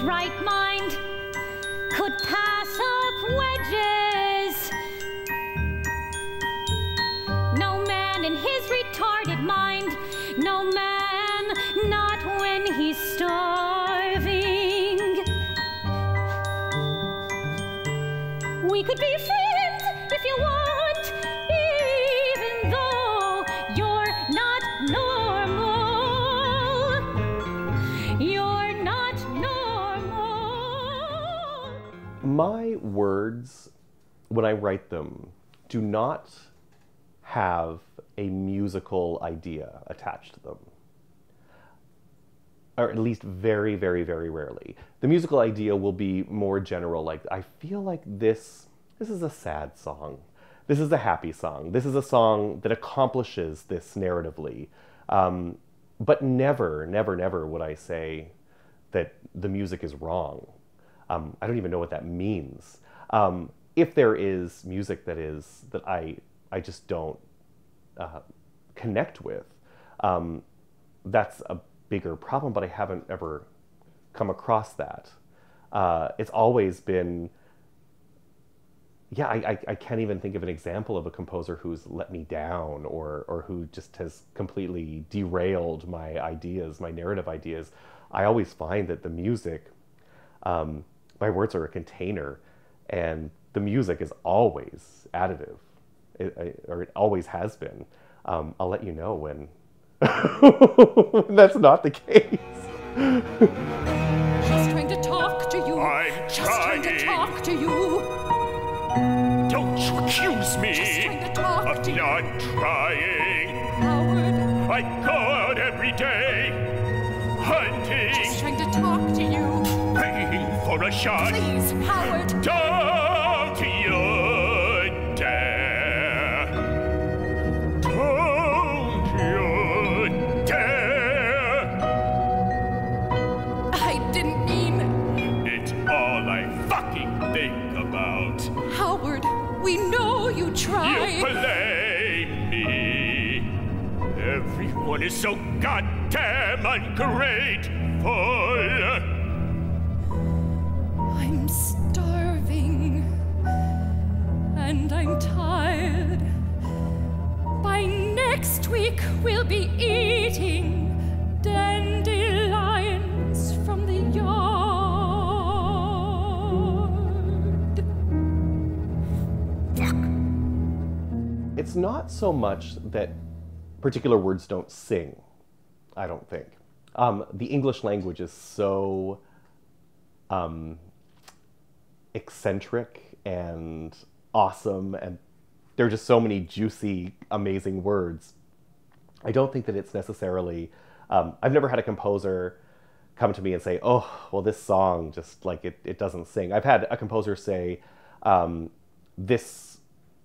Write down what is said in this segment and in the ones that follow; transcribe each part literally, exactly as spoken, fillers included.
his right mind could pass up wedges. No man in his retarded mind, no man, not when he's starving. We could be friends if you want, even though you're not normal. You're not normal. My words, when I write them, do not have a musical idea attached to them, or at least very, very, very rarely. The musical idea will be more general, like, I feel like this, this is a sad song. This is a happy song. This is a song that accomplishes this narratively. Um, but never, never, never would I say that the music is wrong. Um, I don't even know what that means. Um, if there is music that is, that I, I just don't uh, connect with, um, that's a bigger problem, but I haven't ever come across that. Uh, it's always been, yeah, I, I, I can't even think of an example of a composer who's let me down, or, or who just has completely derailed my ideas, my narrative ideas. I always find that the music, um, my words are a container, and the music is always additive. It, I, or it always has been. Um, I'll let you know when, when that's not the case. Just trying to talk to you. I'm just trying. trying to talk to you. Don't you accuse me just trying to talk of to not you. trying. Howard. I go out every day hunting. Just trying to talk to you. Paying for a shot. Please, Howard. Don't you. Howard, we know you tried. You blame me. Everyone is so goddamn ungrateful. I'm starving, and I'm tired. By next week, we'll be eating dandelions from the yard. It's not so much that particular words don't sing, I don't think. Um, the English language is so um, eccentric and awesome, and there are just so many juicy, amazing words. I don't think that it's necessarily, um, I've never had a composer come to me and say, oh, well, this song just, like, it, it doesn't sing. I've had a composer say, um, this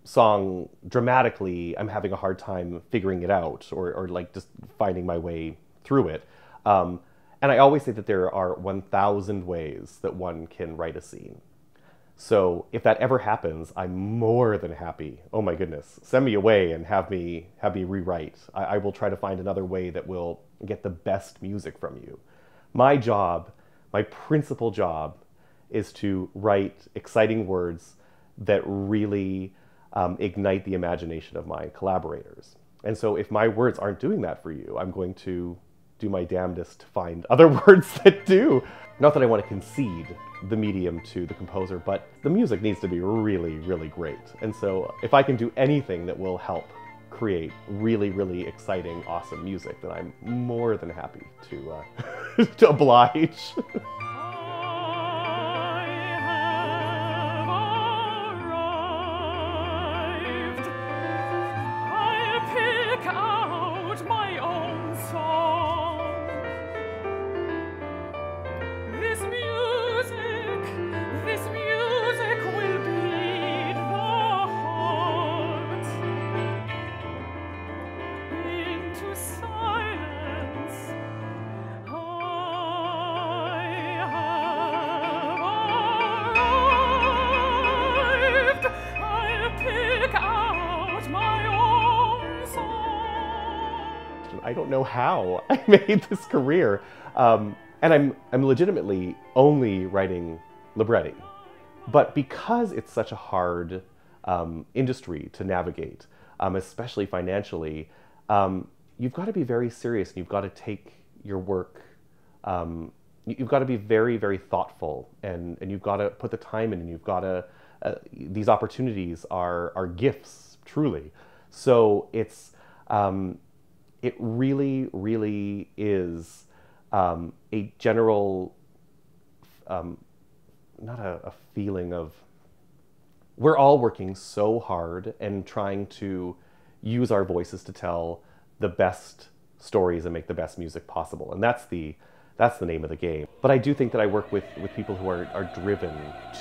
song dramatically, I'm having a hard time figuring it out, or, or like just finding my way through it. Um, and I always say that there are one thousand ways that one can write a scene. So if that ever happens, I'm more than happy. Oh my goodness, send me away and have me, have me rewrite. I, I will try to find another way that will get the best music from you. My job, my principal job, is to write exciting words that really Um, ignite the imagination of my collaborators. And so if my words aren't doing that for you, I'm going to do my damnedest to find other words that do. Not that I want to concede the medium to the composer, but the music needs to be really, really great. And so if I can do anything that will help create really, really exciting, awesome music, then I'm more than happy to, uh, to oblige. I don't know how I made this career. Um, And I'm, I'm legitimately only writing libretti. But because it's such a hard um, industry to navigate, um, especially financially, um, you've got to be very serious, and you've got to take your work, um, you've got to be very, very thoughtful, and, and you've got to put the time in, and you've got to, uh, these opportunities are, are gifts, truly. So it's, um, it really, really is um, a general, um, not a, a feeling of, we're all working so hard and trying to use our voices to tell the best stories and make the best music possible. And that's the, that's the name of the game. But I do think that I work with, with people who are, are driven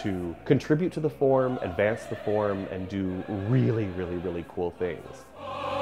to contribute to the form, advance the form, and do really, really, really cool things.